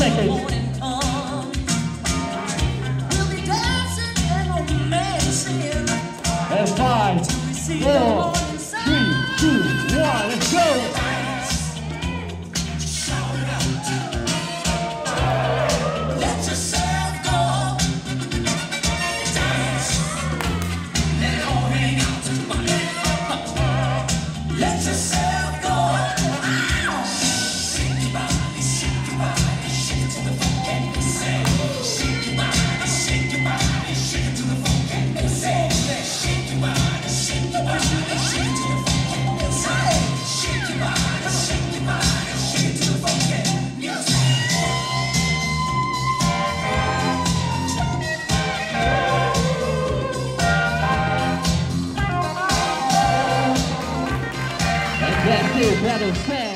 seconds. That's 5, 4, 3, 2, 1, let's go! That is fair.